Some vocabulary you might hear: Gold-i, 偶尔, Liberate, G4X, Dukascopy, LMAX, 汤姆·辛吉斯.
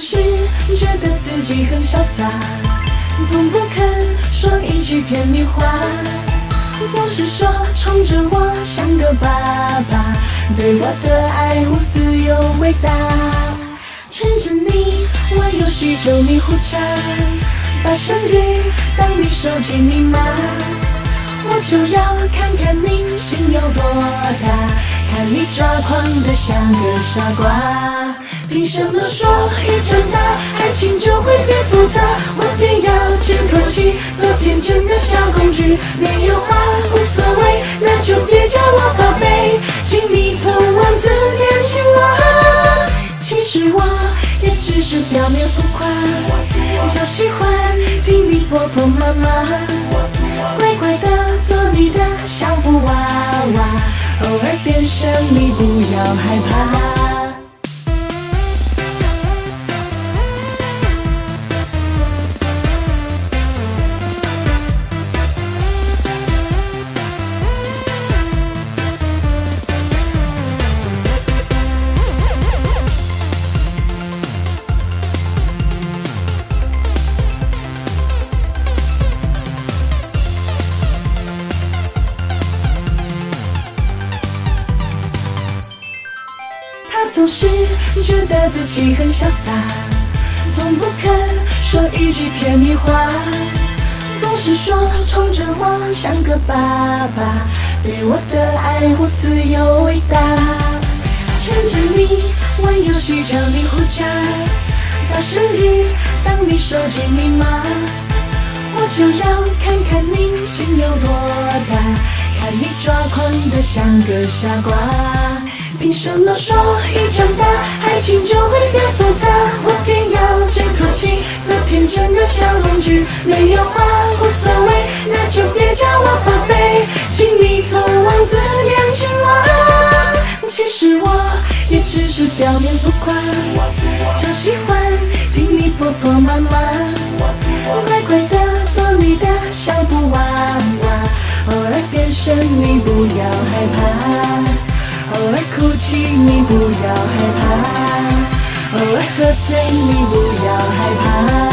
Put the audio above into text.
总是觉得自己很潇洒，从不肯说一句甜蜜话，总是说宠着我像个爸爸，对我的爱无私又伟大。趁着你，我又酗酒迷糊着，把生日当你手机密码，我就要看看你心有多大。 看你抓狂的像个傻瓜，凭什么说一长大爱情就会变复杂？我偏要争口气，做天真的小公举，没有话无所谓，那就别叫我宝贝，请你从文字面亲我。其实我也只是表面浮夸，就喜欢听你婆婆妈妈，乖乖的做你的小布娃娃。 偶尔变神秘，不要害怕。总是觉得自己很潇洒，从不肯说一句甜蜜话，总是说宠着我像个爸爸，对我的爱无私又伟大。趁着你，我又酗酒迷糊着，把生日当你手机密码，我就要看看你心有多大，看你抓狂的像个傻瓜。 凭什么说一长大爱情就会变复杂？我偏要争口气，做天真的小公举，没有话无所谓，那就别叫我宝贝，请你从文字面亲我。其实我也只是表面浮夸，就喜欢听你婆婆妈妈，乖乖的做你的小布娃娃，偶尔变身你不要害怕。 偶尔哭泣，你不要害怕；偶尔喝醉，你不要害怕。